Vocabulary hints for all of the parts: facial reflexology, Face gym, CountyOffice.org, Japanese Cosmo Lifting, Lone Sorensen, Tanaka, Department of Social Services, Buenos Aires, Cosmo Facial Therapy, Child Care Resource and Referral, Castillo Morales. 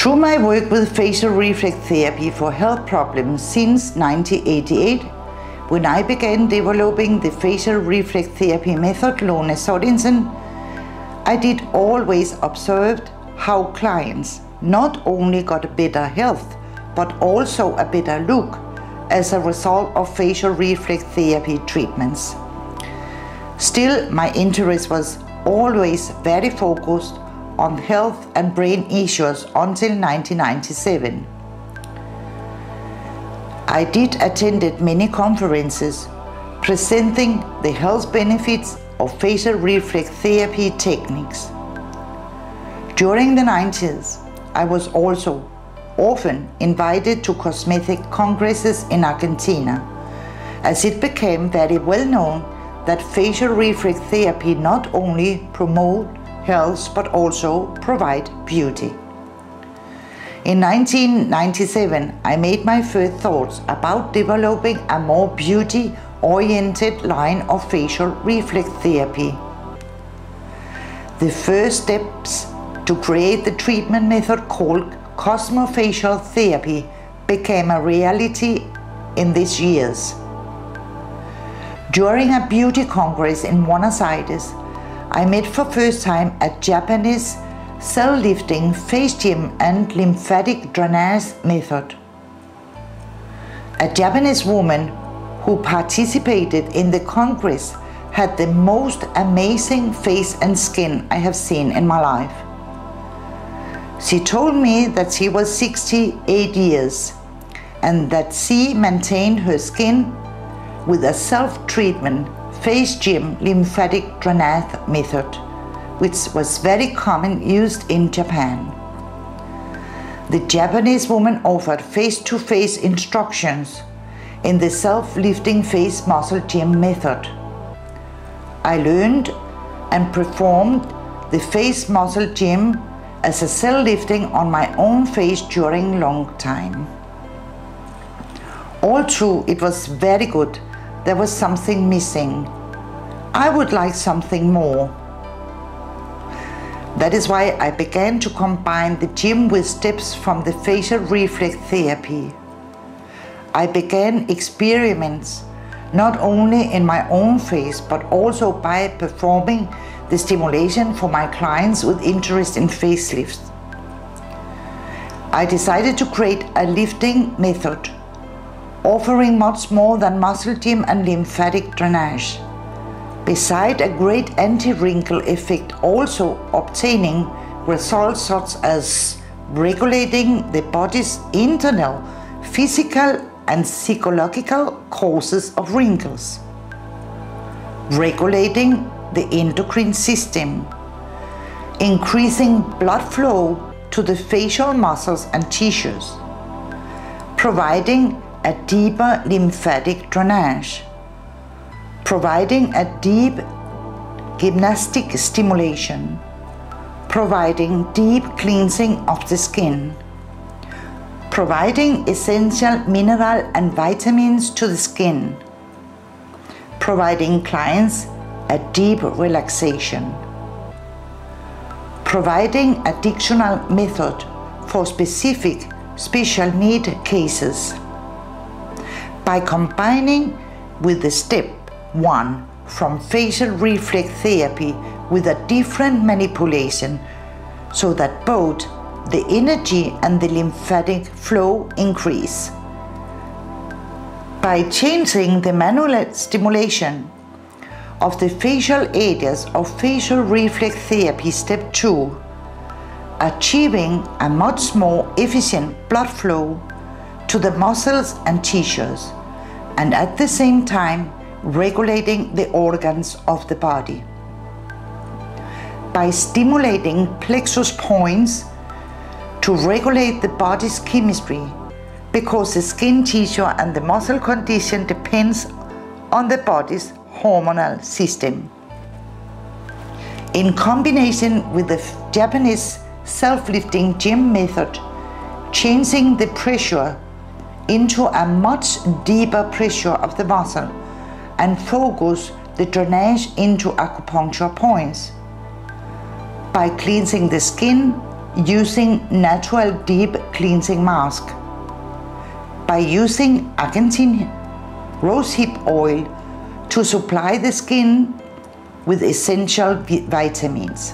Through my work with facial reflex therapy for health problems since 1988, when I began developing the facial reflex therapy method, Lone Sorensen, I did always observe how clients not only got a better health, but also a better look as a result of facial reflex therapy treatments. Still, my interest was always very focused on health and brain issues until 1997. I did attend many conferences presenting the health benefits of facial reflex therapy techniques. During the 90s, I was also often invited to cosmetic congresses in Argentina, as it became very well known that facial reflex therapy not only promotes health but also provides beauty. In 1997, I made my first thoughts about developing a more beauty-oriented line of facial reflex therapy. The first steps to create the treatment method called Cosmo Facial Therapy became a reality in these years. During a beauty congress in Buenos Aires, I met for first time a Japanese cell lifting, face gym and lymphatic drainage method. A Japanese woman who participated in the congress had the most amazing face and skin I have seen in my life. She told me that she was 68 years and that she maintained her skin with a self-treatment face gym lymphatic drainage method, which was very common used in Japan. The Japanese woman offered face-to-face instructions in the self-lifting face muscle gym method. I learned and performed the face muscle gym as a self-lifting on my own face during a long time. All through it was very good. There was something missing. I would like something more. That is why I began to combine the gym with steps from the facial reflex therapy. I began experiments not only in my own face but also by performing the stimulation for my clients with interest in facelifts. I decided to create a lifting method offering much more than muscle gym and lymphatic drainage. Beside a great anti-wrinkle effect, also obtaining results such as regulating the body's internal, physical and psychological causes of wrinkles, regulating the endocrine system, increasing blood flow to the facial muscles and tissues, providing a deeper lymphatic drainage, providing a deep gymnastic stimulation, providing deep cleansing of the skin, providing essential mineral and vitamins to the skin, providing clients a deep relaxation, providing a dictional method for specific special need cases. By combining with the step 1 from facial reflex therapy with a different manipulation so that both the energy and the lymphatic flow increase. By changing the manual stimulation of the facial areas of facial reflex therapy step 2, achieving a much more efficient blood flow to the muscles and tissues, and at the same time regulating the organs of the body. By stimulating plexus points to regulate the body's chemistry, because the skin tissue and the muscle condition depends on the body's hormonal system. In combination with the Japanese self-lifting gym method, changing the pressure into a much deeper pressure of the muscle and focus the drainage into acupuncture points. By cleansing the skin using natural deep cleansing mask. By using Argentine rosehip oil to supply the skin with essential vitamins.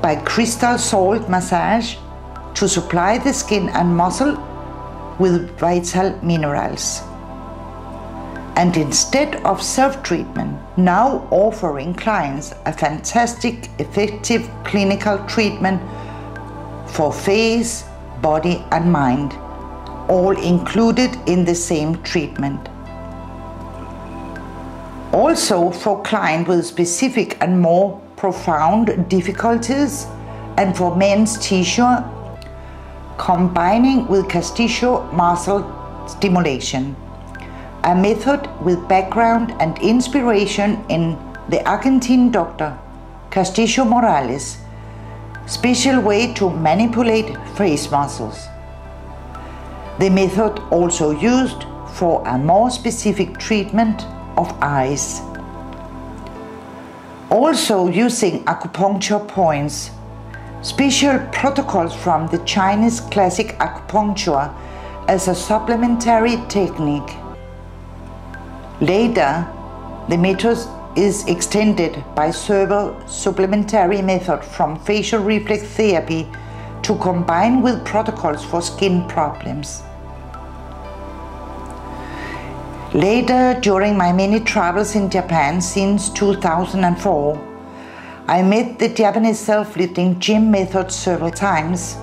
By crystal salt massage to supply the skin and muscle with vital minerals. And instead of self-treatment, now offering clients a fantastic, effective clinical treatment for face, body and mind, all included in the same treatment. Also for clients with specific and more profound difficulties, and for men's tissue, combining with Castillo muscle stimulation, a method with background and inspiration in the Argentine doctor Castillo Morales, special way to manipulate face muscles. The method also used for a more specific treatment of eyes. Also using acupuncture points, special protocols from the Chinese classic acupuncture as a supplementary technique. Later, the method is extended by several supplementary methods from facial reflex therapy to combine with protocols for skin problems. Later, during my many travels in Japan since 2004, I met the Japanese self-lifting gym method several times.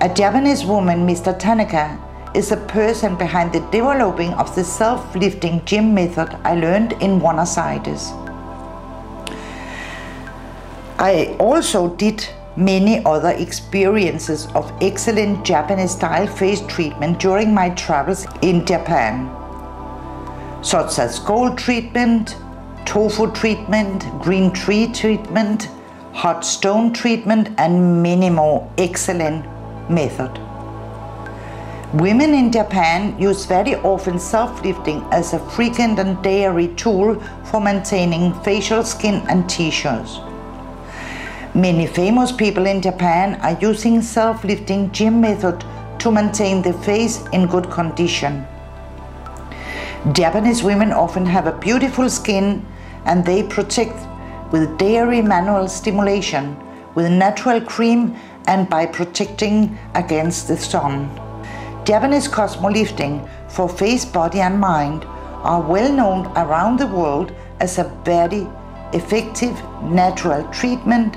A Japanese woman, Mr. Tanaka, is the person behind the developing of the self-lifting gym method I learned in Buenos Aires. I also did many other experiences of excellent Japanese-style face treatment during my travels in Japan, such as cold treatment, tofu treatment, green tree treatment, hot stone treatment, and many more excellent methods. Women in Japan use very often self-lifting as a frequent and daily tool for maintaining facial skin and tissues. Many famous people in Japan are using self-lifting gym method to maintain the face in good condition. Japanese women often have a beautiful skin, and they protect with daily manual stimulation, with natural cream, and by protecting against the sun. Japanese Cosmo Lifting for face, body and mind are well known around the world as a very effective natural treatment